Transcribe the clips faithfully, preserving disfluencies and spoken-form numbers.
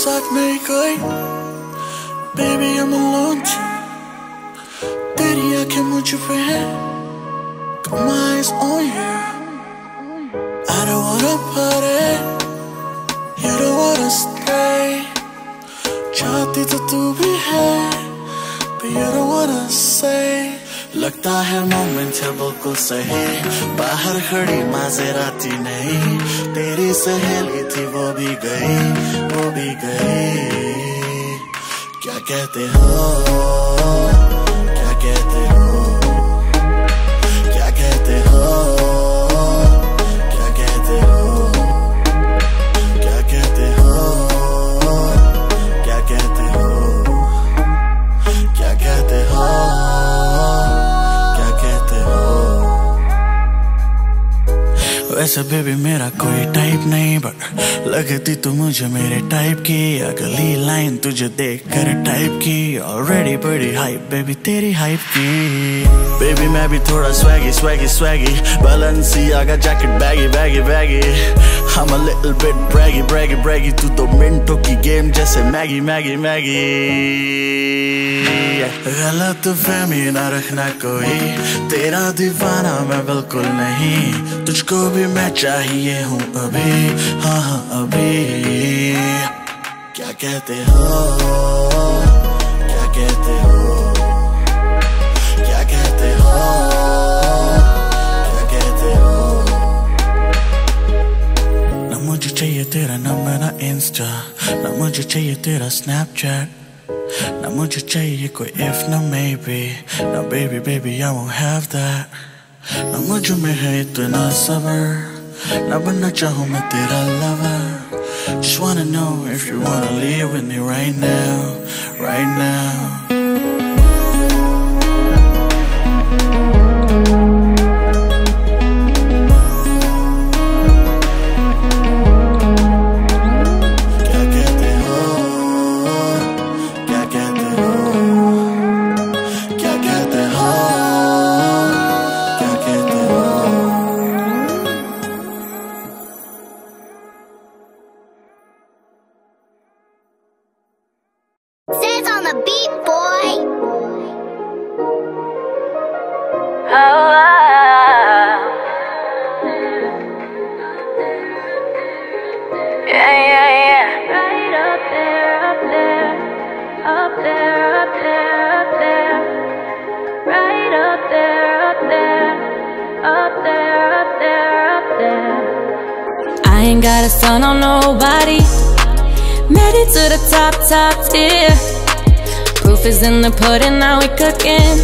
साथ मेरी कोई, baby I'm alone too. तेरी आँखें मुझ पे हैं, got my eyes on you. I don't wanna party, you don't wanna stay. चाहती तो तू भी है, but you don't wanna say. लगता है मोमेंट है बिल्कुल सही, बाहर खड़ी माज़ेराती नहीं. तेरी सहेली थी वो भी गई, वो भी गई. क्या कहते हो, क्या कहते हो, क्या कहते हो, क्या कहते हो, क्या कहते हो, क्या कहते हो, क्या कहते हो, ऐसा. बेबी मेरा कोई टाइप नहीं, बट लगती तू मुझे मेरे टाइप की. अगली लाइन तुझे देख कर टाइप की, ऑलरेडी बड़ी हाइप बेबी तेरी हाइप की. बेबी मैं भी थोड़ा swaggy swaggy swaggy, Balenciaga jacket baggy baggy baggy. I'm a little bit braggy braggy braggy, तू तो मिनटों की गेम जैसे मैगी मैगी मैगी. गलत फहमी ना रखना कोई, तेरा दीवाना मैं बिल्कुल नहीं. तुझको भी मैं चाहिए हूँ अभी, हाँ हाँ अभी. क्या कहते हो, क्या कहते हो, क्या कहते हो, क्या कहते हो. ना मुझे चाहिए तेरा नंबर ना इंस्टा, ना मुझे चाहिए तेरा स्नैपचैट, ना मुझे चाहिए कोई एफ ना मेबी. ना baby baby I won't have that. ना मुझ में है इतना सबर, ना बनना चाहूँ मैं तेरा lover. Just wanna know if you wanna live with me right now, right now. In the pudding, now we cooking.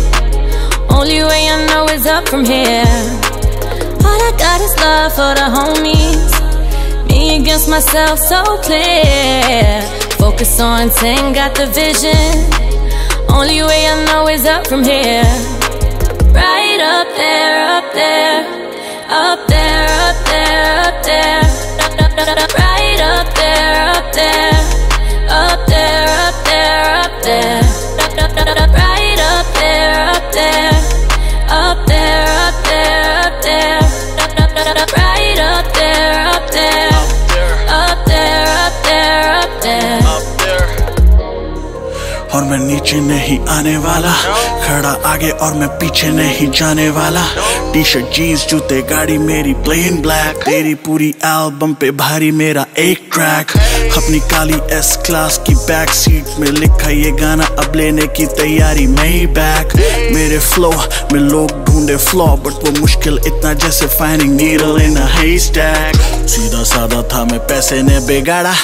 Only way I know is up from here. All I got is love for the homies. Me against myself, so clear. Focus on ten, got the vision. Only way I know is up from here. Right up there, up there, up there, up there, up there. Right up there, up there, up there, up there, up there. Right up there, up there, up there, up there, up there. Right up there, up there, up there, up there, up there. और मैं नीचे नहीं आने वाला, खड़ा आगे और मैं पीछे नहीं जाने वाला. टी शर्ट जीन्स जूते गाड़ी मेरी प्लेन ब्लैक, तेरी पूरी एल्बम पे भारी मेरा एक ट्रैक. अपनी काली एस क्लास की बैक सीट में लिखा ये गाना, अब लेने की तैयारी मैं बैक. मेरे फ्लो में लोग ढूंढे फ्लॉ, बट वो मुश्किल इतना जैसे finding needle in a haystack. सीधा साधा था मैं, पैसे ने बिगाड़ा,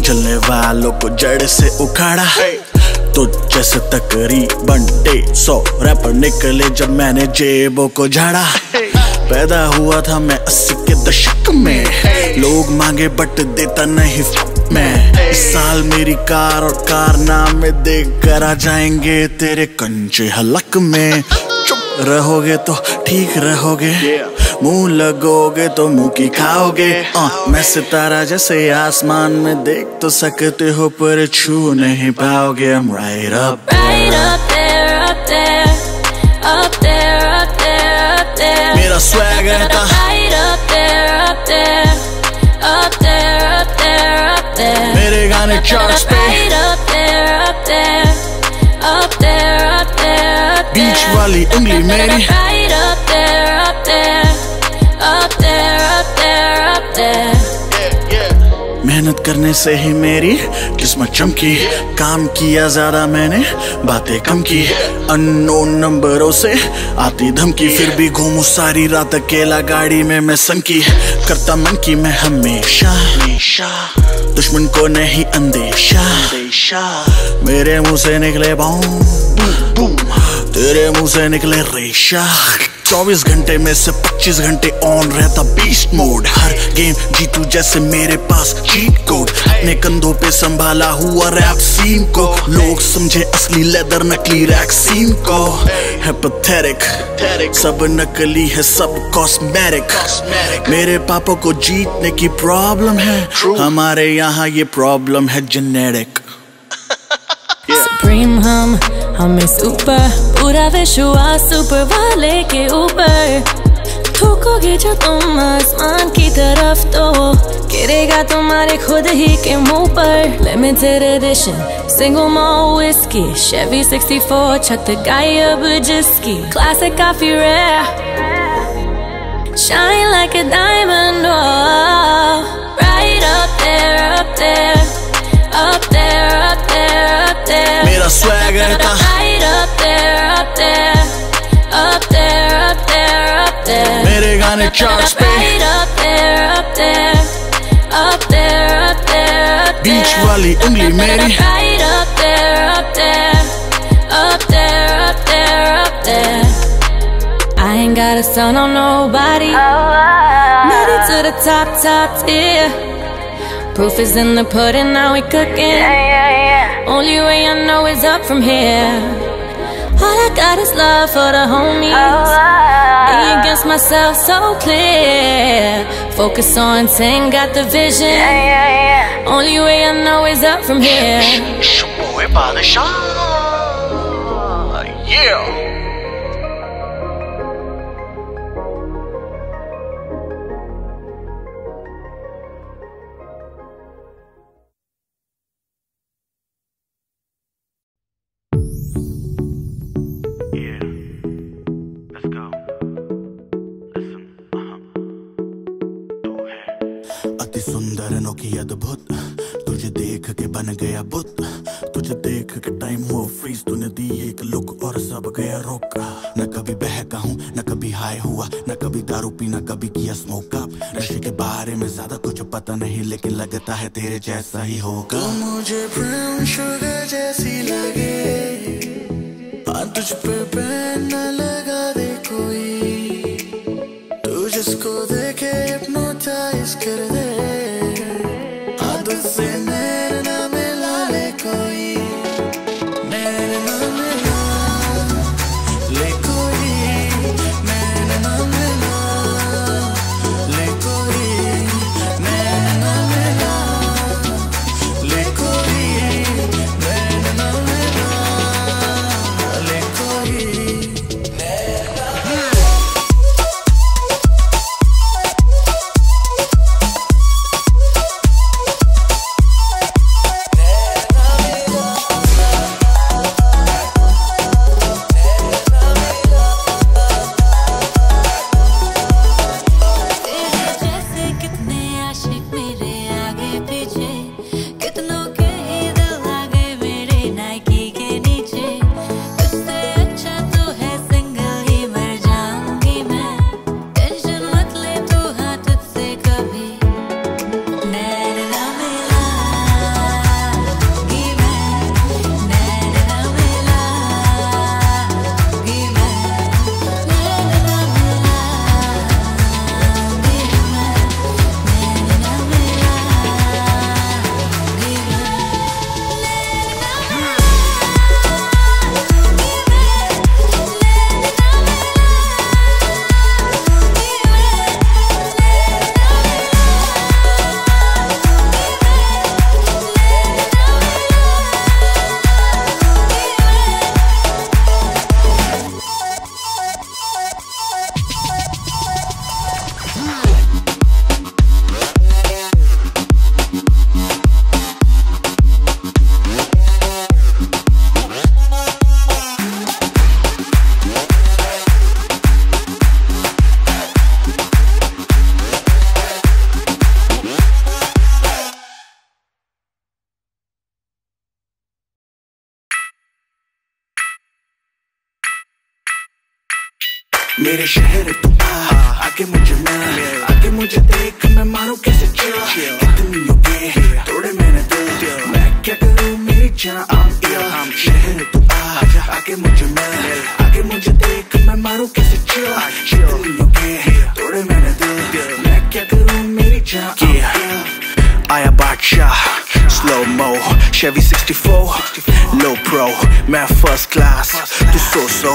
जलने वालों को जड़ से उखाड़ा. तो जैसे तकरीबन डेढ़ सौ रैपर निकले जब मैंने जेबों को झाड़ा. पैदा हुआ था मैं अस्सी के दशक में, लोग मांगे बट देता नहीं मैं. इस साल मेरी कार और कारनामे देख कर आ जाएंगे तेरे कंचे हलक में. चुप रहोगे तो ठीक रहोगे, मुंह लगोगे तो मुंह की खाओगे. मैं सितारा जैसे आसमान में देख तो सकते हो पर छू नहीं पाओगे. I'm right up, right up there, up there, up there, up there, up there. मेरा swag है ता right up there, up there, up there, up there, up there. मेरे big on the charts, babe. Right up there, up there, up there, up there, up there. Beach Wally, Ungly, Mary. Right up there, up there, up there, up there, up there. Yeah, yeah. मेहनत करने से ही मेरी किस्मत चमकी, काम किया ज्यादा मैंने, बातें कम की. अननोन नंबरों से आती धमकी, फिर भी घूमू सारी रात अकेला गाड़ी में मैं संकी. करता मन की मैं हमेशा, दुश्मन को नहीं अंदेशा. मेरे मुंह से निकले बम, तेरे मुंह से निकले रेशा. चौबीस घंटे में से पच्चीस घंटे ऑन रहता बीस्ट मोड. हर गेम जीतू जैसे मेरे पास चीट कोड. अपने कंधों पे संभाला हुआ रैप सीन को, लोग समझे असली लेदर नकली रैक सीन को. है पैथेटिक, सब नकली है, सब कॉस्मेटिक. मेरे पापा को जीतने की प्रॉब्लम है, हमारे यहाँ ये प्रॉब्लम है जेनेटिक. सुप्रीम हम, हमें सुपर, पूरा विश्वास सुपर वाले के ऊपर. ठोकोगे जो तुम आसमान की तरफ तो गिरेगा तुम्हारे खुद ही के मुंह पर. Limited edition single malt whisky, Chevy sixty four छत गायब जिसकी. क्लासिक काफी rare, shine like a diamond. Right up there, up there, up there, up there, up there. मेरा स्वैग रहता right up there, up there, up there, up there, up there. मेरे गाने charts पे right up there, up there, up there, up there, up there. बीच वाली उंगली मेरी. Right up there, up there, up there, up there, up there. I ain't got a son on nobody, made it to the top, top tier. Proof is in the pudding, now we cooking. Only way I know is up from here. All I got is love for the homies. Me against myself, so clear. Focus on ten, got the vision. Only way I know is up from here. Yeah. अद्भुत तुझे देख के बन गया बुत, तुझे देख के टाइम हुआ फ्रीज. तूने दी एक लुक और सब गया रुक. न कभी बहका हूँ, न कभी हाई हुआ, न कभी दारू पीना, कभी किया स्मोक अप. नशे के बारे में ज्यादा कुछ पता नहीं, लेकिन लगता है तेरे जैसा ही होगा. तो मुझे ब्राउन शुगर जैसी लगे, तुझ पे बैन न लगा दे कोई. तू जिसको देखे हिप्नोटाइज कर दे, तुझसे नैन ना मिला ले कोई, नैन ना मिला ले कोई, नैन ना मिला ले कोई, नैन ना मिला ले कोई, नैन ना मिला ले कोई. मेरे शहर तू आ, आके मुझे ना आके मुझे देख, मैं मारू कैसे चिड़ा, कितनी हो गए तोड़े मैंने दिल, मैं क्या करूँ मेरी जान, आम या शहर तू आ, आके मुझे ना आके मुझे देख, मैं मारू कैसे चिड़ा, कितनी हो गए तोड़े मैंने दिल, मैं क्या करूँ मेरी जान, आम या। आया बादशाह slow mo Chevy sixty four low pro, मैं फर्स्ट क्लास तू सो सो,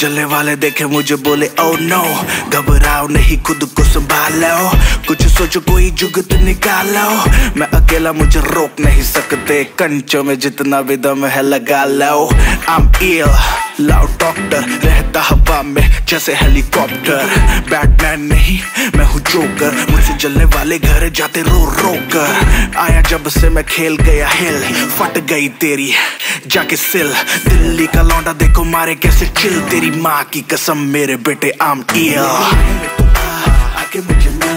जलने वाले देखे मुझे बोले ओ नो, घबराओ नहीं खुद को संभालो, कुछ सोचो कोई जुगत निकालो, मैं अकेला मुझे रोक नहीं सकते, कंचों में जितना भी दम है लगा लो, I'm ill loud डॉक्टर, रहता हवा में जैसे हेलीकॉप्टर, बैटमैन नहीं मैं हूँ जोकर, मुझसे जलने वाले घर जाते रो रो कर, आया जब से मैं खेल गया हिल, फट गई तेरी जाके सिल, दिल्ली का लौंडा देखो मारे कैसे चिल, तेरी माँ की कसम मेरे बेटे I'm ill, आके मुझे ना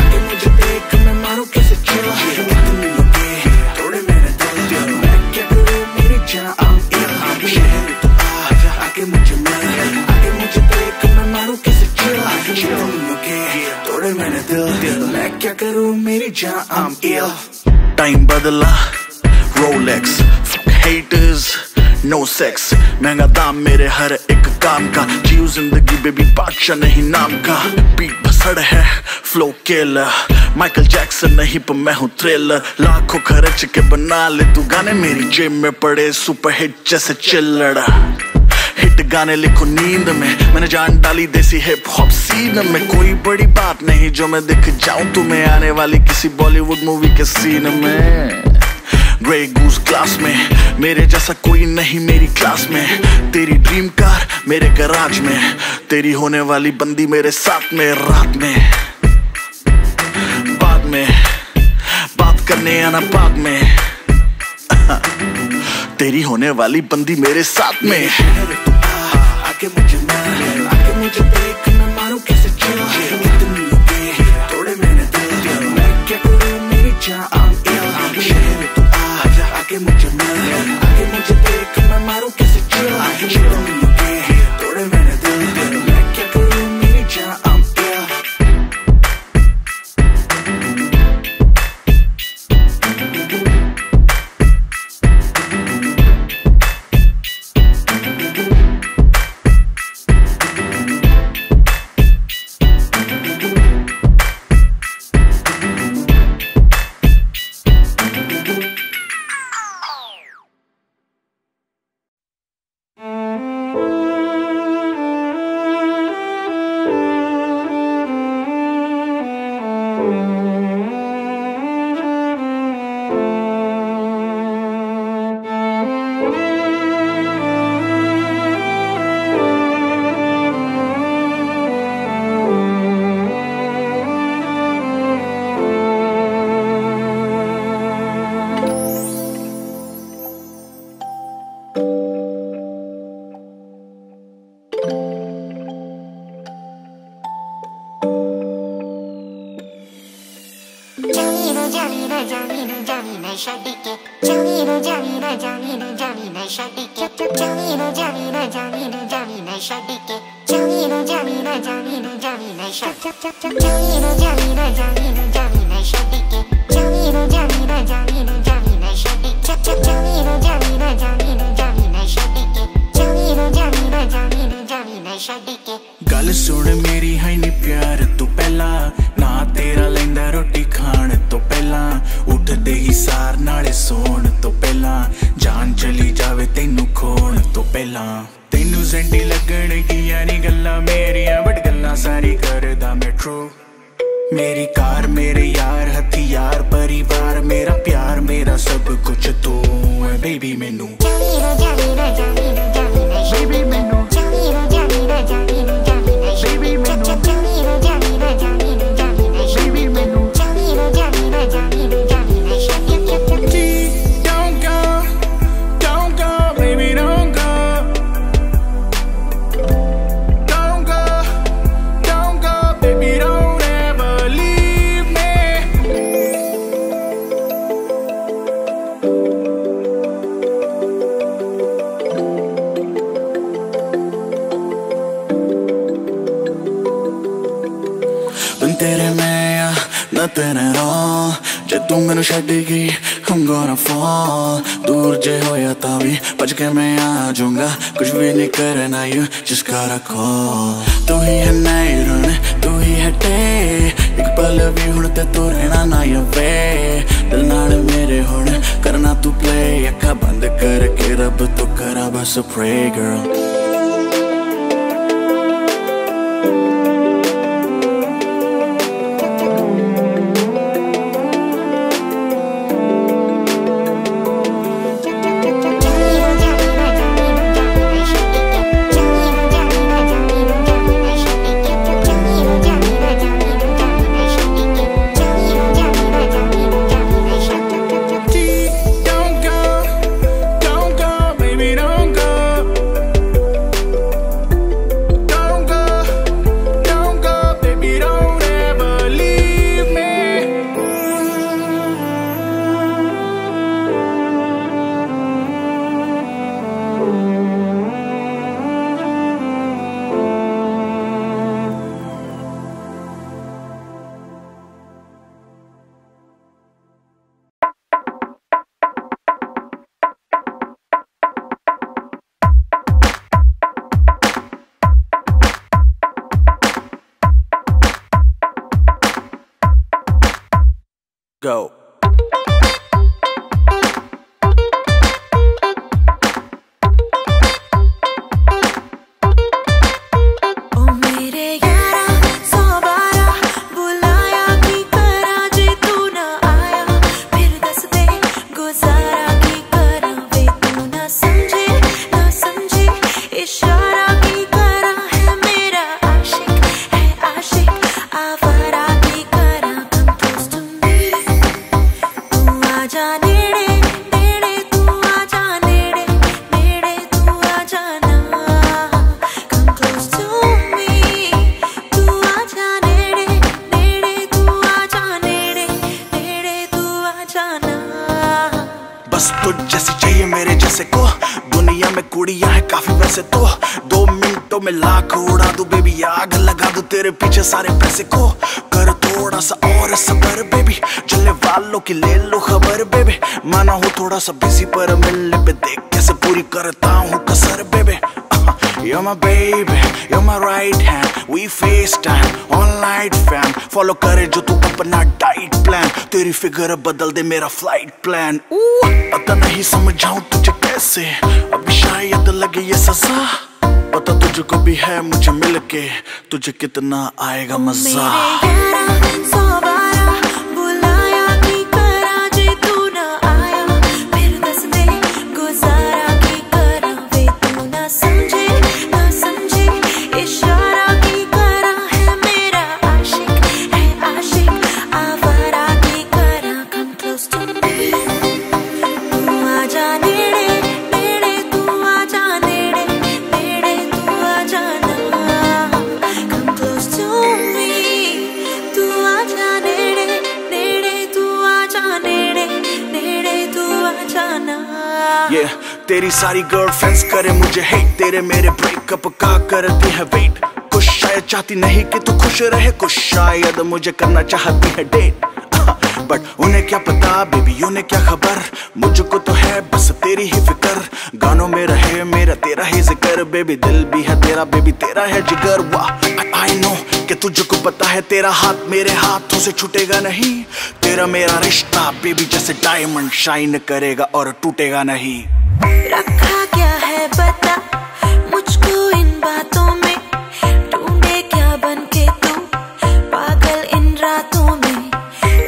आके मुझे देख, मैं मारू कैसे चिल, तोड़े मेरे दिल, मैं क्या करूँ मेरी जान, I'm ill, आके मुझे ना आके मुझे देख, मैं मारू कैसे चिल, तोड़े मेरे दिल, मैं क्या करूँ मेरी जान, I'm ill। टाइम बदला Rolex, haters, no sex, महंगा दाम मेरे हर एक काम का, जीव जिंदगी बेबी बादशाह नहीं नाम का, बीट भसड़ है फ्लो केलर, माइकल जैक्सन नहीं पर मैं हूँ थ्रिलर, लाखों खर्च के बना ले तू गाने, मेरी जेब में पड़े सुपर हिट जैसे चिल्लर, हिट गाने लिखो नींद में, मैंने जान डाली देसी हिप हॉप सीन में, कोई बड़ी बात नहीं जो मैं दिख जाऊँ तुम्हें आने वाली किसी बॉलीवुड मूवी के सीन में, ग्रे गूस क्लास में मेरे जैसा कोई नहीं मेरी क्लास में, तेरी ड्रीम कार मेरे गराज में, तेरी होने वाली बंदी मेरे साथ में, रात में बाद में बात करने आना बाद में, तेरी होने वाली बंदी मेरे साथ में, आके मुझे ना आके मुझे देख, मैं मारूं कैसे चिल, कितनी हो गई तोड़े मैंने दिल, मैं क्या करूं मेरी जान, आके मुझे ना आके मुझे देख, मैं मारूं कैसे चिल, तोड़े मेरे दिल, मैं क्या करूं मेरी जान, I'm ill। Thank you. तेरे मैं nothing at all जे तू मैनू छड्डेगी I'm gonna fall दूर जे होया तावी बच के मैं आ जाऊंगा कुछ भी नहीं करना you just gotta call तू ही है नई रन तू ही है डे एक पल भी हुण ते तू रहना ना यवे दिल नाल मेरे हुण करना तू प्ले अखां बंद करके रब तू करा बस pray girl go सारे पैसे को कर थोड़ा सा और सबर बेबी जलने वालों की ले लो खबर बेबी माना हूँ थोड़ा सा बिजी पर मिलने पे देख कैसे पूरी करता हूँ कसर baby You're my baby, you're my right hand We FaceTime, all night fam Follow करे जो तू अपना diet plan तेरी figure बदल दे मेरा flight plan पता नहीं समझाऊँ तुझे कैसे अभी शायद लगे ये सजा पता तुझको भी है मुझे मिलके तुझे कितना आएगा मजा तेरी सारी गर्लफ्रेंड्स करे मुझे हेट तेरे मेरे ब्रेकअप का करती है वेट कुछ शायद चाहती नहीं कि तू खुश रहे कुछ शायद मुझे करना चाहती है डेट बट उन्हें क्या पता बेबी उन्हें क्या खबर मुझको तो है बस तेरी ही फिकर गानों में रहे मेरा तेरा ही जिक्र बेबी दिल भी है तेरा बेबी तेरा है जिगर वाह आई नो कि तुझको पता है तेरा हाथ मेरे हाथों से छूटेगा नहीं तेरा मेरा रिश्ता बेबी जैसे डायमंड शाइन करेगा और टूटेगा नहीं रखा क्या है बता मुझको इन बातों में ढूंढे क्या बन के तू पागल इन रातों में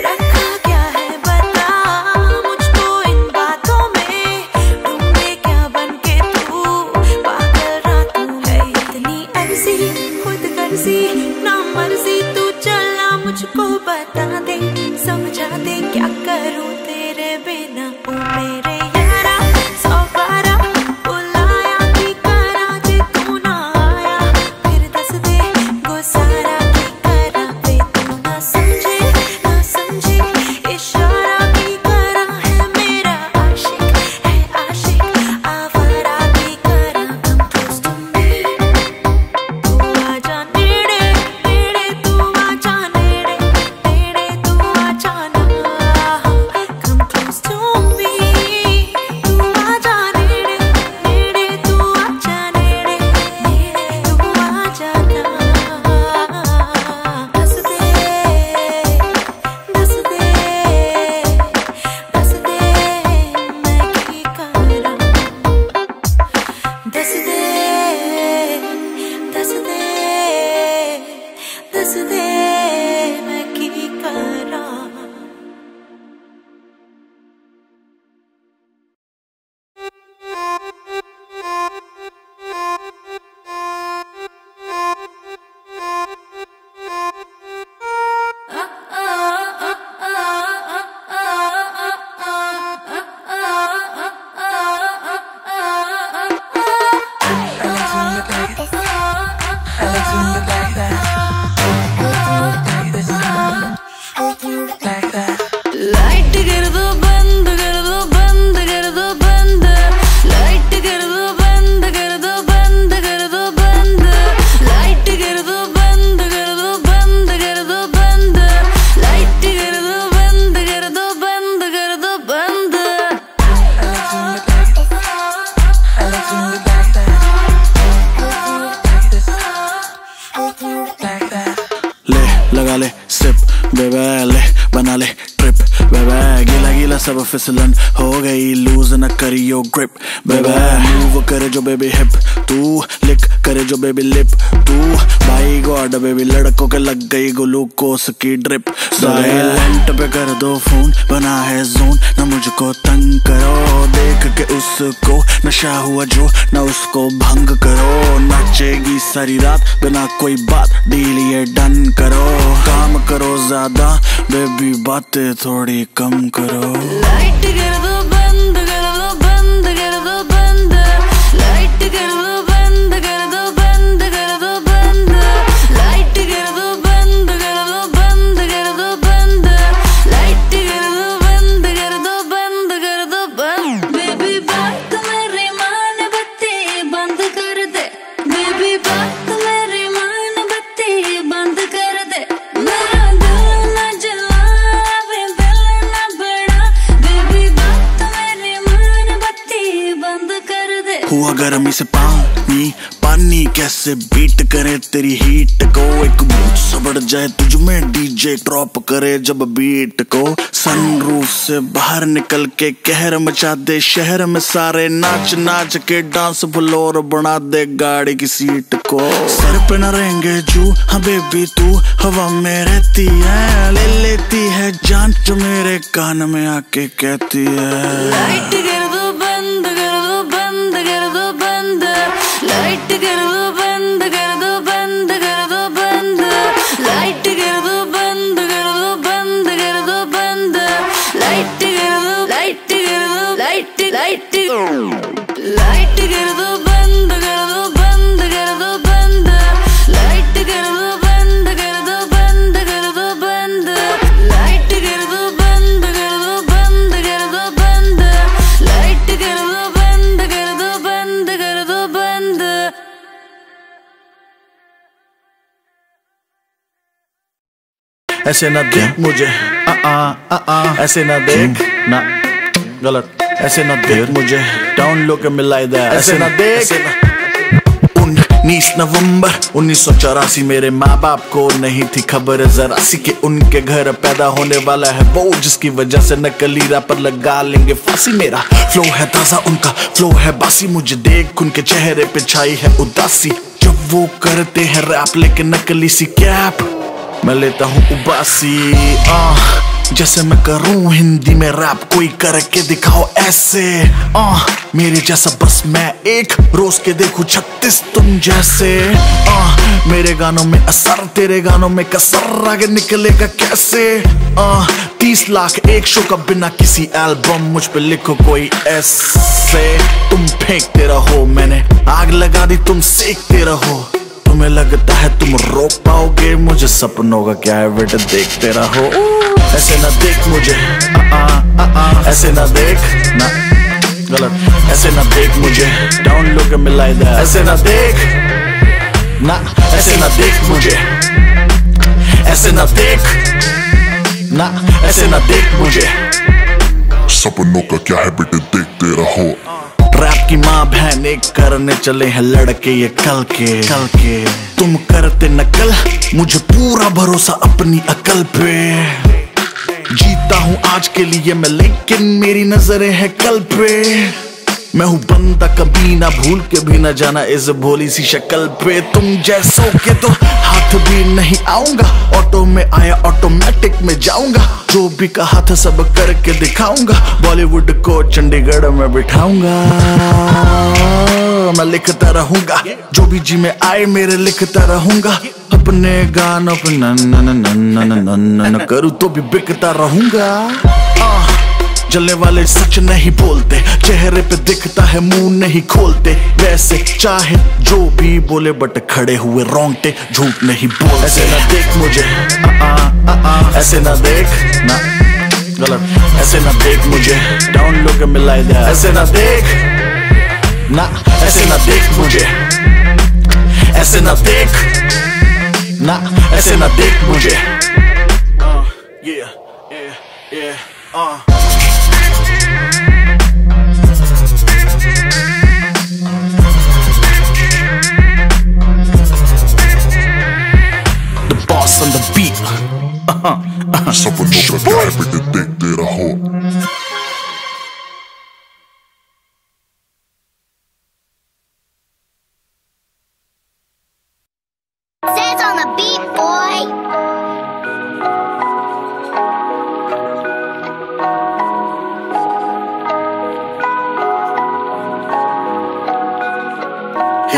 रखा क्या है बता मुझको इन बातों में ढूंढे क्या बन के तू पागल रातों में इतनी अर्जी खुद गर्जी ना मर्जी तू चला मुझको बता दे समझा दे क्या करूँ तेरे बिना ओ मेरे दस दे मैं की करा। सब फिसलन हो गई, लूज न करियो ग्रिप बेबी, मूव करे जो बेबी हिप, तू लिक करे जो बेबी लिप, तू भाई गॉड बेबी लड़कों के लग गई ग्लूकोस की ड्रिप। साइलेंट पे कर दो फोन, बना है जोन ना मुझको तंग करो, देख के उसको नशा हुआ जो ना उसको भंग करो, नाचेगी सारी रात बिना कोई बात, डील ये डन करो, काम करो ज्यादा बेबी बातें थोड़ी कम करो। लाइट कर दो बंद, कर दो बंद, कर दो बंद, लाइट कर दो बंद, कर दो बंद, कर दो बंद, लाइट कर दो बंद, कर दो बंद, कर दो बंद, लाइट कर दो बंद, कर दो बंद, कर दो बंद। बेबी बात मेरे मान बत्ती बंद कर दे, बेबी बात मेरे मान बत्ती बंद कर दे, हुआ गर्मी से पानी पानी, कैसे बीट करे तेरी हीट को, एक भूत सा बढ़ जाए तुझ में डीजे ड्रॉप करे जब बीट को, सनरूफ से बाहर निकल के कहर मचा दे शहर में, सारे नाच नाच के डांस फ्लोर बना दे गाड़ी की सीट को, सर पे न रहेंगे जू हाँ बेबी तू हवा में रहती है, ले लेती है जान जो मेरे कान में आके कहती है। लाइट कर दो बंद, कर दो बंद, कर दो बंद, लाइट कर दो बंद, कर दो बंद, कर दो बंद, लाइट कर दो, लाइट कर दो, लाइट लाइट लाइट कर दो बंद, कर दो बंद, कर दो बंद, लाइट कर दो बंद, कर दो बंद, कर दो बंद, लाइट कर दो बंद, कर दो बंद, कर दो बंद, लाइट कर दो बंद, कर दो बंद, कर दो बंद। ऐसे ना देख मुझे आ आ आ आ, ऐसे ना देख ना गलत, ऐसे ना देख मुझे डाउन लो के मिला इधर, ऐसे ना देख। उन्नीस नवंबर उन्नीस सौ चौरासी मेरे माँ बाप को नहीं थी खबर जरा सी कि उनके घर पैदा होने वाला है वो, जिसकी वजह से नकली रैपर लगा लेंगे फांसी, मेरा फ्लो है ताजा उनका फ्लो है बासी, मुझे देख उनके चेहरे पे छाई है उदासी, जब वो करते हैं रैप लेके नकली सी कैप, मैं लेता हूँ उबासी आह, जैसे मैं करूँ हिंदी में रैप कोई करके दिखाओ ऐसे आह, मेरे जैसा बस मैं एक रोज के देखूँ छत्तीस तुम जैसे आह, मेरे गानों में असर तेरे गानों में कसर, आगे निकलेगा कैसे आह, तीस लाख एक शो का बिना किसी एल्बम, मुझ पे लिखो कोई ऐसे, तुम फेंकते रहो मैंने आग लगा दी, तुम सेकते रहो, तुम्हें लगता है तुम रो पाओगे, मुझे सपनों का क्या है बेटा देखते रहो। ऐसे ना देख मुझे आ आ आ, ऐसे ना देख ना गलत, ऐसे ना देख मुझे डाउन लो के मिला इधर, ऐसे ना देख ना, ऐसे ना देख मुझे, ऐसे ना देख ना, ऐसे ना देख मुझे, सपनों का क्या है बेटा देखते रहो। रैप की माँ बहने करने चले हैं लड़के ये कल के कल के, तुम करते नकल मुझे पूरा भरोसा अपनी अकल पे, जीता हूँ आज के लिए मैं लेकिन मेरी नजरें हैं कल पे, मैं हूँ बंदा कभी ना भूल के भी ना जाना इस भोली सी शक्ल पे, तुम जैसों के तो हाथ भी नहीं नहीं आऊंगा, ऑटो में आया ऑटोमेटिक में जाऊंगा, जो भी कहा था सब करके दिखाऊंगा, बॉलीवुड को चंडीगढ़ में बिठाऊंगा। मैं लिखता रहूंगा जो भी जी में आए मेरे, लिखता रहूंगा अपने गानों पे नन नन नन नन नन करूं तो भी बिकता रहूंगा। जलने वाले सच नहीं बोलते, चेहरे पे दिखता है मुंह नहीं खोलते, वैसे चाहे जो भी बोले बट खड़े हुए रोंगटे, झूठ नहीं बोलते। ऐसे ना देख मुझे आ आ आ आ, ऐसे ना देख ना गलत, ऐसे ना देख मुझे डाउन लोग मिलाए दे, ऐसे ना देख ना, ऐसे ना देख मुझे, ऐसे ना देख ना, ऐसे ना देख मुझे। uh, yeah, yeah, yeah, uh. The boss on the beat। सब लोग क्या बेटे देखते रहो।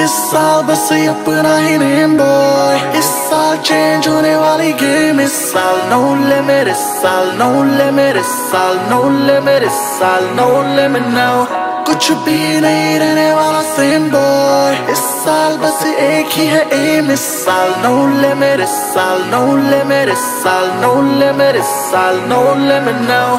इस साल बस अपना ही नेम बॉय, इस साल चेंज होने वाली गेम, इस साल नो लिमिट, इस साल नो लिमिट, इस साल नो लिमिट, इस साल नो लिमिट नाउ, कुछ भी नहीं रहने वाला सेम बॉय, इस साल बस एक ही है एम, इस साल नो लिमिट, इस साल नो लिमिट, इस साल नो लिमिट, इस साल नो लिमिट नाउ,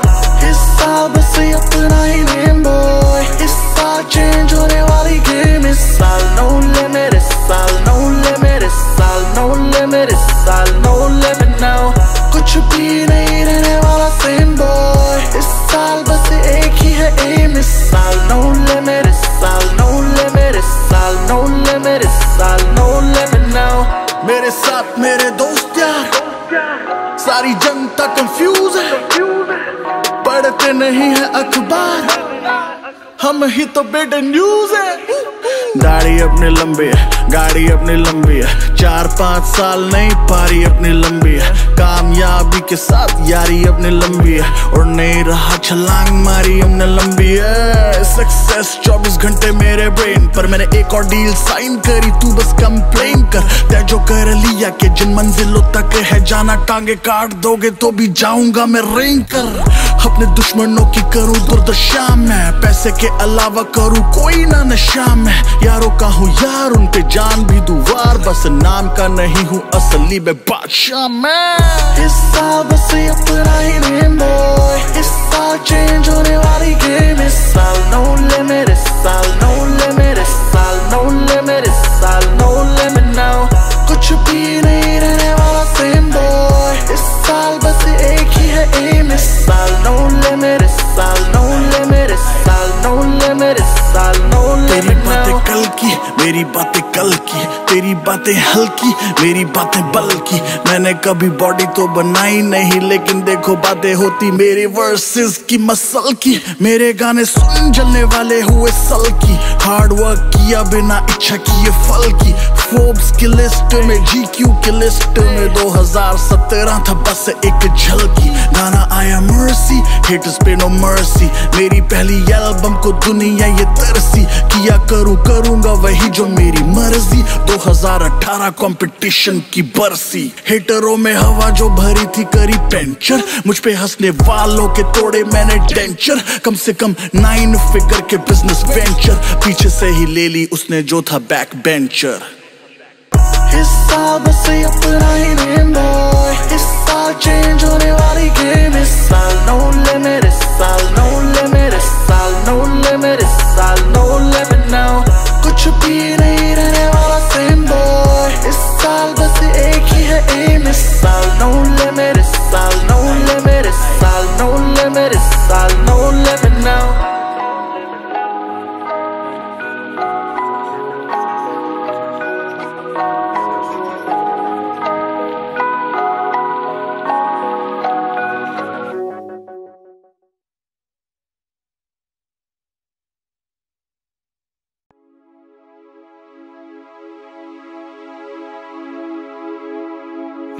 इस साल बस अपना ही नेम बॉय, इस साल चेंज होने वाली गेम, इस साल नो लिमिट, इस साल नो लिमिट, इस साल नो लिमिट, इस साल नो लिमिट नाउ, कुछ भी नहीं रहने वाला सेम बॉय, इस साल बस एक ही है एम, इस साल नो लिमिट, इस साल नो लिमिट, इस साल नो लिमिट, इस साल नो लिमिट नाउ। मेरे साथ मेरे दोस्त यार, सारी जनता कंफ्यूज है, पढ़ते नहीं है अखबार, हम ही तो बेटे न्यूज है। दाढ़ी अपनी लंबी है, गाड़ी अपनी लंबी है, चार पाँच साल नहीं पारी अपनी लंबी है, कामयाबी के साथ यारी अपनी लंबी है, और नहीं रहा छलांग मारी हमने लंबी है। सक्सेस चौबीस घंटे मेरे ब्रेन पर, मैंने एक और डील साइन करी, तू बस कंप्लेन कर, तय जो कर लिया कि जिन मंजिलों तक है जाना, टांगे काट दोगे तो भी जाऊंगा मैं रेंग कर, अपने दुश्मनों की करूँ दुर्दशा में, पैसे के अलावा करूँ कोई ना नशा में, यारों का हूँ यार उन पे जान भी दुवार, बस नाम का नहीं हूँ असली में बादशाह मैं। इस साल बस अपना ही नेम बॉय, इस साल चेंज होने वाली गेम, इस साल नो लिमिट, इस साल नो लिमिट, इस साल नो लिमिट, इस साल नो लिमिट नाउ, कुछ भी नहीं रहने वाला सेम बॉय, इस साल बस एक ही है एम, इस साल नो लिमिट, इस साल नो लिमिट, इस साल नो लिमिट, इस साल नो लिमिट। कल की मेरी बातें कल की, तेरी बातें हल्की मेरी बातें बल्कि, मैंने कभी बॉडी तो बनाई नहीं, लेकिन देखो बातें होती मेरे वर्सेस की मसल की, मेरे गाने सुन जलने वाले हुए सल्की, हार्ड वर्क किया बिना इच्छा किए फल की, फोर्ब्स की लिस्ट में जी क्यू की लिस्ट में दो हज़ार सत्रह था बस एक झलकी, गाना आया मर्सी हेटर्स पे नो मर्सी, मेरी पहली एल्बम को दुनिया ये तरसी, किया करूँ करूंगा वही जो मेरी मर्जी, दो हज़ार अठारह कंपटीशन की बरसी, हेटरों में हवा जो भरी थी करी पेंचर, मुझ पे हंसने वालों के तोड़े मैंने टेंचर, कम से कम नाइन फिगर के बिजनेस वेंचर, पीछे से ही ले ली उसने जो था बैक बेंचर। इस साल बस अपना ही नेम बॉय, इस साल चेंज होने वाली गेम, इस साल नो लिमिट, इस साल नो लिमिट, इस साल नो लिमिट, इस साल नो लिमिट नाउ, कुछ भी नहीं रहने वाला सेम बॉय, इस साल बस एक ही है एम, इस साल नो लिमिट, इस साल नो लिमिट, इस साल नो लिमिट, इस साल नो लिमिट नाउ।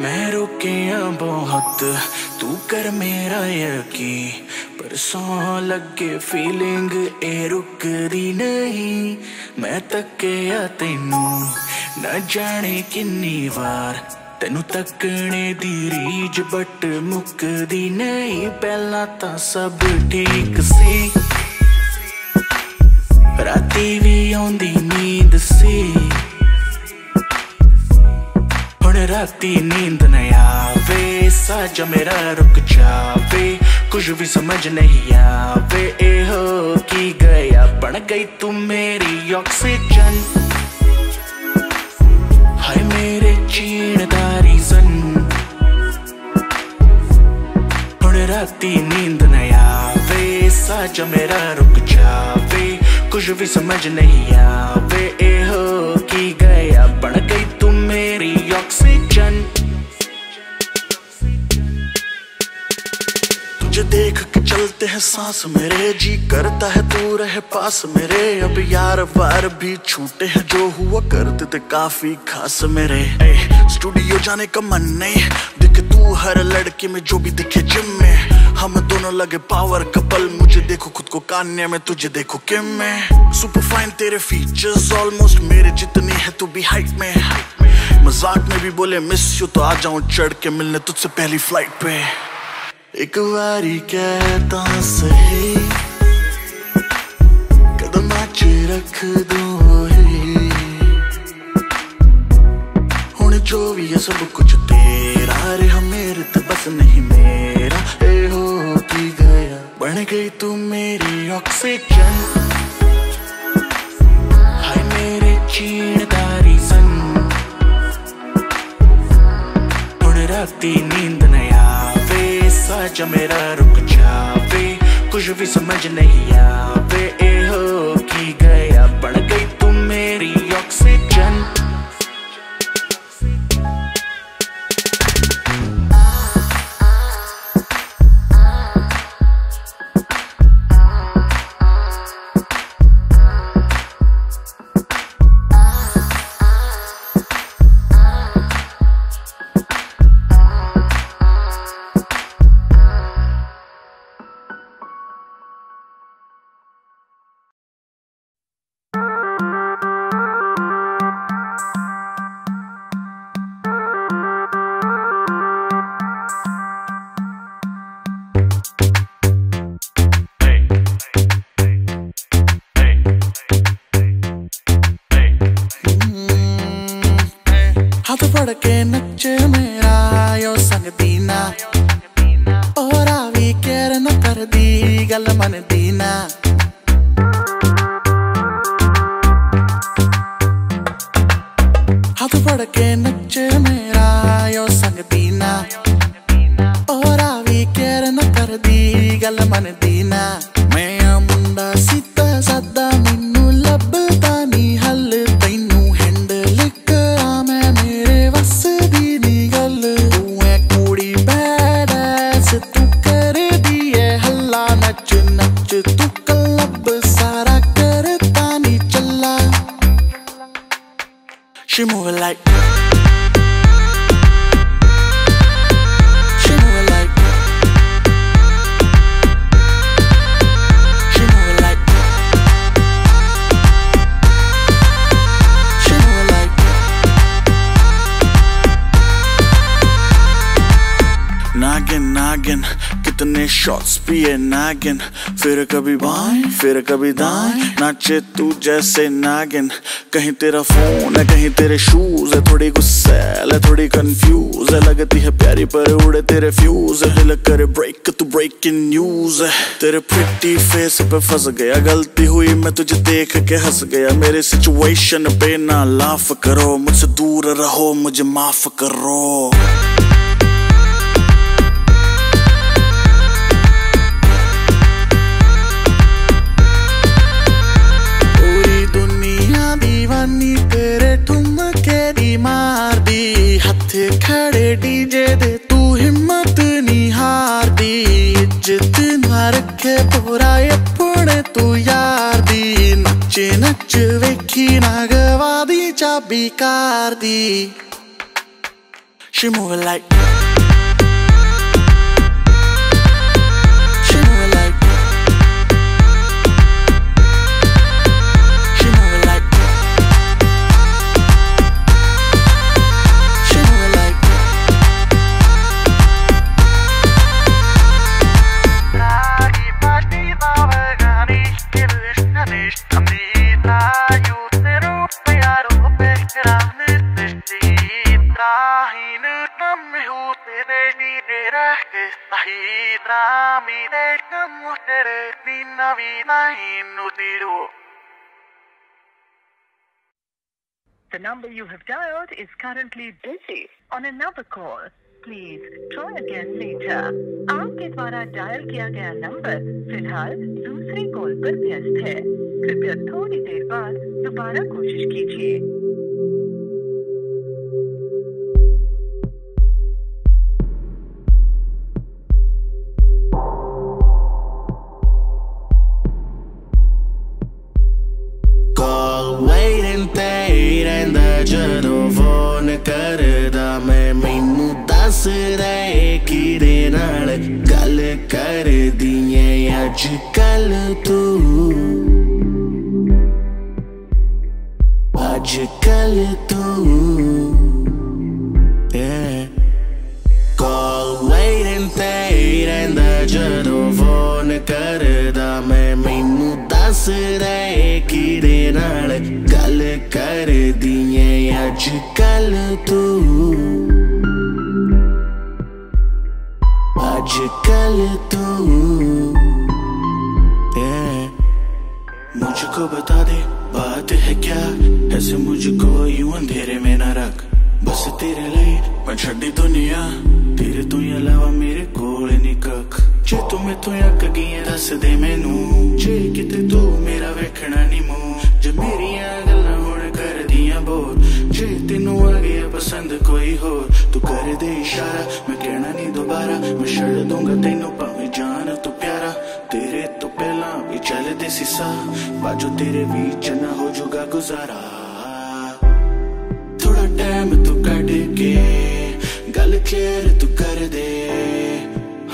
मैं रुकिया बहुत, तू कर मेरा यकीन, पर सौ लगे फीलिंग ए रुकदी नहीं। मैं तकिया तेनू ना जाने किन्नी वार, तेनू तकने दी रीज बट मुकदी नहीं। पहला तां सब ठीक सी, राती भी आउंदी नींद सी, राती नींद न आवे, साजा मेरा रुक जावे, कुछ भी समझ नहीं आवे। ए हो की गया बन गई तू मेरी ऑक्सीजन, हाय मेरे चीन दा रीजन। हुण राती नींद न आवे, साजा मेरा रुक जावे, कुछ भी समझ नहीं आवे। ए हो की गया बन गई तू मेरी ऑक्सीजन। तुझे देख के चलते हैं सांस मेरे, जी करता है तू रहे पास मेरे। अब यार बार भी छूटे हैं जो हुआ करते थे काफी खास मेरे। स्टूडियो जाने का मन नहीं, दिखे तू हर लड़के में जो भी दिखे जिम में। हम दोनों लगे पावर कपल, मुझे देखो खुद को कान्या में, तुझे देखो किम में। सुपर फाइन तेरे फीचर्स ऑलमोस्ट मेरे जितने हैं, तू भी हाइट में। मजाक में भी बोले मिस यू तो आ जाऊं चढ़ के मिलने तुझसे पहली फ्लाइट पे। एक बारी कहता सही, कदम आँच रख दो ही, हुण जो भी है सब कुछ तेरा रे, मेरे तो बस नहीं मेरा। ए हो की गया बन गई तू मेरी ऑक्सीजन, हाय मेरे चीन दा रीजन। राती नींद न आवे, साजा मेरा रुक जावे, कुछ भी समझ नहीं आवे। ए हो की गया बन गई तू मेरी ऑक्सीजन। फिर कभी बाएं फिर कभी दाएं, नाचे तू जैसे नागिन। कहीं तेरा फोन है कहीं तेरे शूज है, थोड़ी गुस्सेल है थोड़ी कंफ्यूज है, लगती है प्यारी पर उड़े तेरे फ्यूज है। हिल कर ब्रेक तू ब्रेकिंग न्यूज है, तेरे प्रिटी फेस पे फंस गया, गलती हुई मैं तुझे देख के हंस गया। मेरे सिचुएशन पे ना लाफ करो, मुझसे दूर रहो मुझे माफ करो। तेरे ठुमके दी मार दी, हथ खड़े डीजे दे तू हिम्मत नी हार दी। इज्जत ना रखे पूरा अपने तू यार दी, नच नच वेखी ना गवा दी चाबी कार दी। She move it like that. She move it like that. She move it like that. She move it like that. Die Party war gar nicht gelöscht, nicht am Diener. The number you have dialed is currently busy on another call. Please try again later. आपके द्वारा dial किया गया number फिलहाल दूसरी call पर व्यस्त है, कृपया थोड़ी देर बाद दोबारा कोशिश कीजिए. गल कर दिए अजकल तू अजकल तू कॉल वही रंते ही रंदा जदों फोन कर दा मैं मैनू दस रहे किरे नाल गल कर दिए अजकल तू आजकल तू मुझको बता दे बात है क्या, ऐसे मुझको यूं अंधेरे में ना रख. बस तेरे लिए मैं छड़ी दुनिया, तेरे तो अलावा मेरे कोल नहीं कख. जे तू मैं तो अक गई दस दे मैनू, जे किते तू मेरा वेखना नहीं मुंह. जे मेरिया गल्लां हुण कर दियां बोल, जे तेनू आ गया पसंद कोई हो तू कर दे इशारा. मैं कहना नहीं दोबारा, मैं छड़ दूंगा तेनू भावें जान तू प्यारा. तेरे तो पहला भी चलदे सी सां, बाजो तेरे विच ना हो जूगा गुजारा. थोड़ा टाइम तू कढ के गल क्लियर तू कर दे,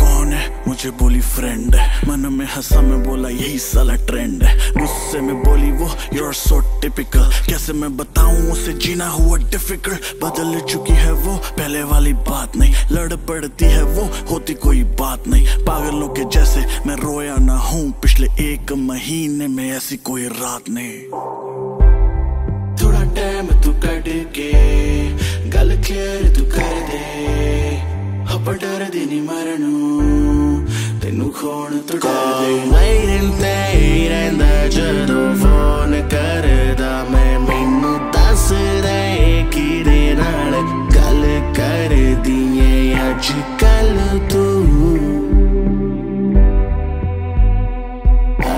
कौन है, मुझे बोली फ्रेंड है. मन में हंसा मैं बोला यही साला ट्रेंड है. गुस्से में बोली वो you're so typical. कैसे मैं बताऊं उसे जीना हुआ डिफिकल्ट. बदल चुकी है वो पहले वाली बात नहीं, लड़ पड़ती है वो होती कोई बात नहीं. पागलों के जैसे मैं रोया ना हूँ पिछले एक महीने में, ऐसी कोई रात नहीं. थोड़ा टाइम तू कट के गल क्लियर तू कर दे, आपां डरदे नहीं मरनों तेनू खोण तो डर दे. वही रहिंदा ही रहिंदा जदों फोन करदा मैं मैनू दस रहे किरे नाल गल कर दिए अजकल तू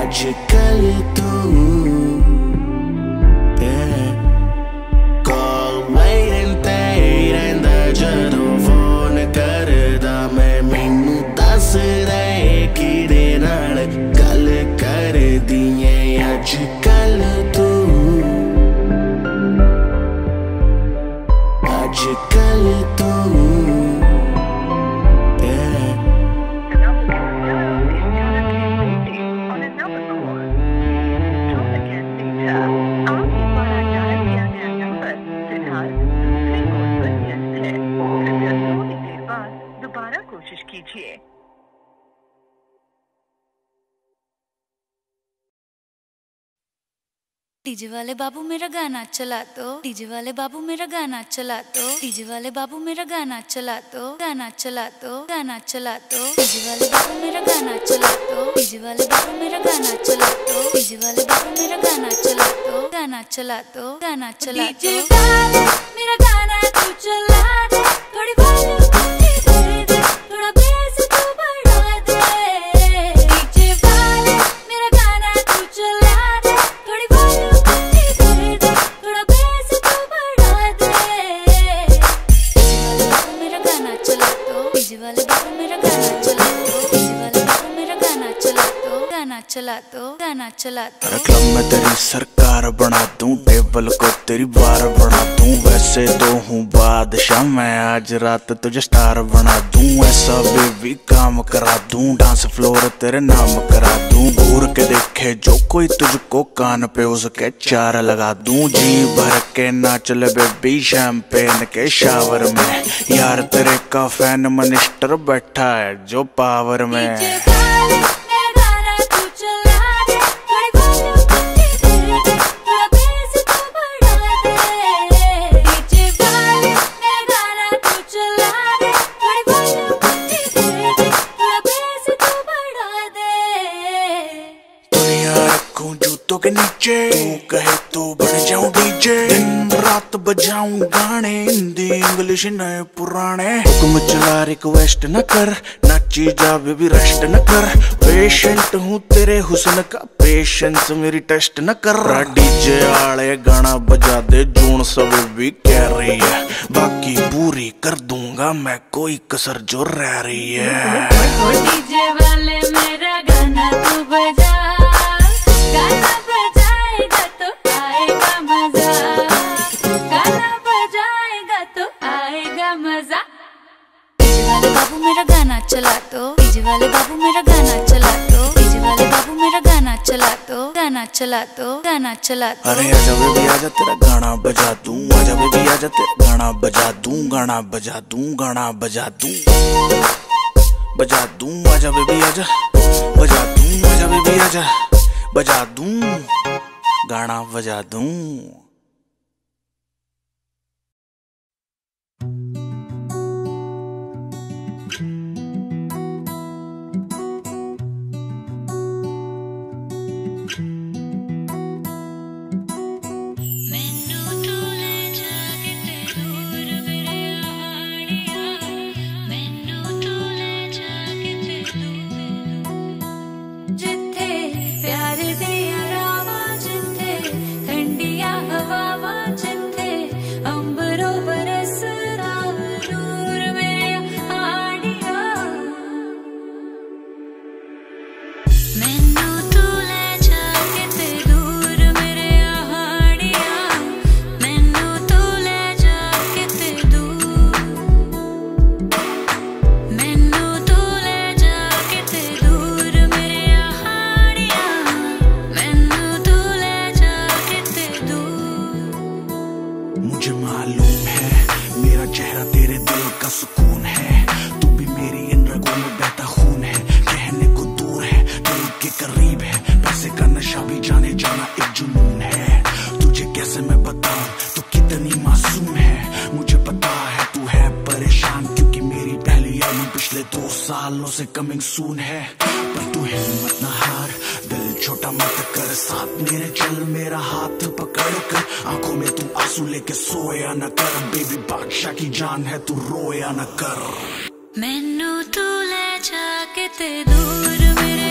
अजकल तू. कॉल वही रहिंदा ही रहिंदा जदों फोन करदा मैं मैनू दस रहे गल कर दिए अजकल तू अजकल तू. दोबारा कोशिश कीजिए. डीजे वाले बाबू मेरा गाना चला तो, डीजे वाले बाबू मेरा गाना चला तो, डीजे वाले बाबू मेरा गाना चला तो, गाना चला तो, गाना चला तो, डीजे वाले बाबू मेरा गाना चला तो, डीजे वाले बाबू मेरा गाना चला तो, डीजे वाले बाबू मेरा गाना चला तो, गाना चला तो, गाना चला तो, डीजे वाले मेरा गाना तू चला दे, थोड़ी वॉल्यूम तेज दे, थोड़ा बेस तू बढ़ा दे. गाना चला दो गाना चला दो। क्लब में तेरी सरकार बना दूं, टेबल को तेरी बार बना दूं, वैसे तो हूँ बादशाह मैं आज रात तुझे स्टार बना दूं, ऐसा बेबी काम करा दूं, डांस फ्लोर तेरे नाम करा दूं, घूर के देखे जो कोई तुझको कान पे उसके चार लगा दूं, जी भर के ना चले बेबी शैम्पेन के शावर में, यार तेरे का फैन मिनिस्टर बैठा है जो पावर में। जूतों के नीचे तू कहे तो बन जाऊं डीजे, दिन रात बजाऊं गाने हिंदी इंग्लिश नए पुराने, हुक्म चला रिक्वेस्ट न कर, नाची जा बेबी रेस्ट न कर, पेशेंट हूँ तेरे हुस्न का पेशेंस मेरी टेस्ट न कर, डीजे आले गाना बजा दे जोन सा बेबी कह रही है, बाकी पूरी कर दूंगा मैं कोई कसर जो रह रही है। डीजे वाले मेरा गाना तू बजा, गाना बजाएगा तो आएगा मजा, गाना बजाएगा तो आएगा मजा। डीजे वाले बाबू मेरा गाना चला दो, डीजे वाले बाबू मेरा गाना चला दो, डीजे वाले बाबू मेरा गाना चला दो गाना चला दो गाना चला दो। अरे आजा बेबी आजा तेरा गाना बजा दूं, आजा बेबी आजा तेरा गाना बजा दूं, गाना बजा दूं गाना बजा दूं बजा दूं, आजा बेबी आजा बजा दूं, आजा बेबी आजा बजा दूं गाना बजा दूं। कमिंग सून है पर तू हिम्मत ना हार, दिल छोटा मत कर, साथ मेरे चल, मेरा हाथ पकड़ कर, आंखों में तू आंसू लेके सोया न कर, बेबी बादशाह की जान है तू रोया न कर। मैनू तू ले जाके ते दूर मेरे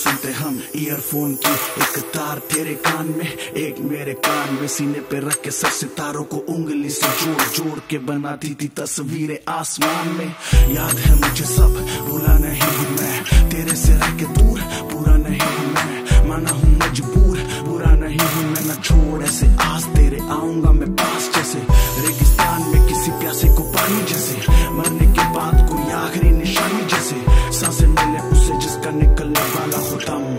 सुनते हम ईयरफोन की, एक तार तेरे कान में एक मेरे कान में, सीने पे रख के सब सितारों को उंगली से जोड़ जोड़ के बनाती थी तस्वीरें आसमान में, याद है मुझे सब, भूला नहीं हूँ मैं, तेरे से रह के दूर पूरा नहीं हूँ मैं, माना हूँ मजबूर बुरा नहीं हूँ मैं, न छोड़ ऐसे आस, तेरे आऊंगा मैं पास जैसे रेगिस्तान में किसी प्यासे को पानी जैसे, मरने के बाद कोई आखिरी निशानी जैसे, सांसें मिले उसे जिसका निकलने वाला होता हूँ,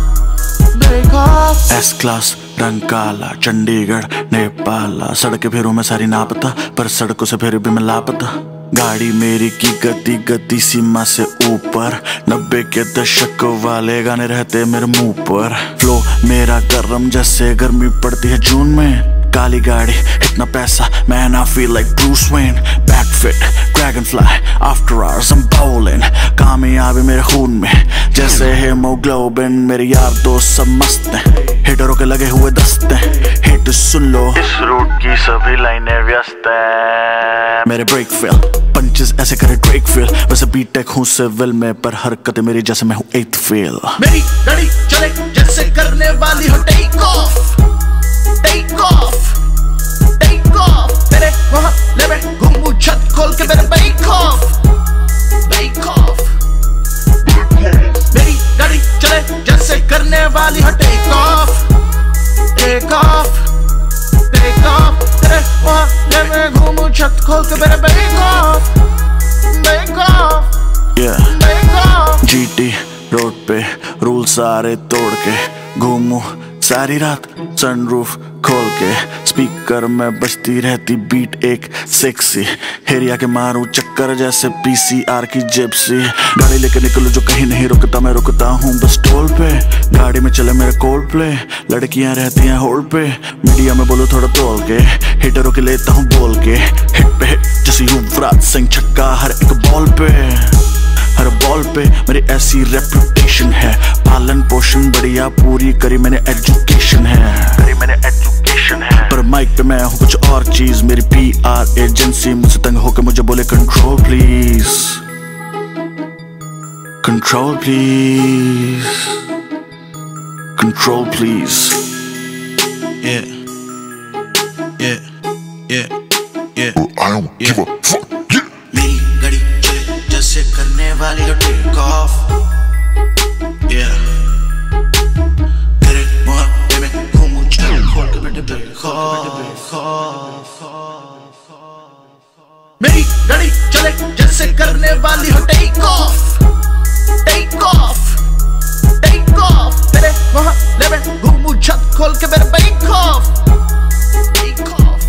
बेक ऑफ। एस क्लास रंग काला, चंडीगढ़ नेपाला, सड़कें फिरूं मैं सारी नापता, पर सड़कों से फिर भी मैं लापता। गाड़ी मेरी की गति गति सीमा से ऊपर, नब्बे के दशक वाले गाने रहते मेरे मुंह पर। फ्लो मेरा गर्म जैसे गर्मी पड़ती है जून में, काली गाड़ी इतना पैसा man I feel like Bruce Wayne. Back fit dragon fly after hours I am bowling, कामयाबी मेरे खून में जैसे हीमोग्लोबिन। मेरे यार दोस्त सब मस्त हैं, हिटरों के लगे हुए दस्ते हैं। हिट सुन लो, इस रूट की सभी लाइनें व्यस्त हैं। मेरे ब्रेक फेल पंचेस ऐसे करे ब्रेक फेल, वैसे बीटेक हूँ सिविल में, पर हरकतें मेरी जैसे मैं हूँ एथ फेल। मेरी गाड़ी चले जैसे करने वाली हो take off, take off, take off. तेरे मोहल्ले में घूमू छत खोल के मेरे बेक ऑफ, बेक ऑफ। मेरी गाड़ी चले जैसे करने वाली हो take off, take off, take off. तेरे मोहल्ले में घूमू छत खोल के मेरे back off, back off, back off. GT road पे रूल सारे तोड़ के घूमू सारी रात, सनरूफ खोल के स्पीकर में बजती रहती बीट एक सेक्सी। हेरिया के मारू चक्कर जैसे पीसीआर की जिप्सी। गाड़ी लेके निकलो जो कहीं नहीं रुकता, मैं रुकता हूँ बस टोल पे। गाड़ी में चले मेरे कोल्ड प्ले, लड़कियाँ रहती हैं होल्ड पे। मीडिया में बोलो थोड़ा तोल के, हिटरों के लेता हूँ बोल के। हिट पे हिट जैसे युवराज सिंह, छक्का हर एक बॉल पे, हर बॉल पे। मेरी ऐसी रेपुटेशन है, पालन पोषण बढ़िया पूरी करी मैंने एजुकेशन है, करी मैंने एजुकेशन है। पर माइक पे मैं हूँ कुछ और चीज, मेरी पीआर एजेंसी मुझसे तंग होकर मुझे बोले control please, control please, control please. Yeah, yeah, yeah, yeah. I don't give a fuck. करने वाली हो टेक ऑफ, yeah। तेरे मोहल्ले में घूमू छत खोल के बेटे बेक ऑफ। मेरी गाड़ी चले जैसे करने वाली हो take off, take off, take off. तेरे मोहल्ले में घूमू छत खोल के बेटे back off, back off,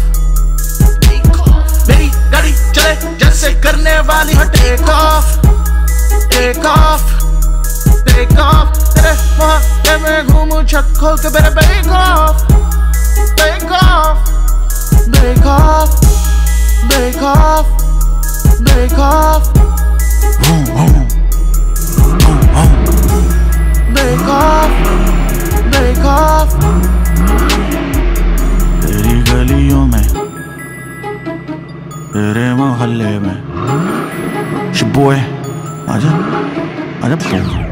back off. मेरी वाली हो take off take off take off. तेरे मोहल्ले में घूमूं छत खोल के मेरे back off back off back off back off back off back off back off. तेरी गलियों में तेरे मोहल्ले में शिबोए आजा आजा।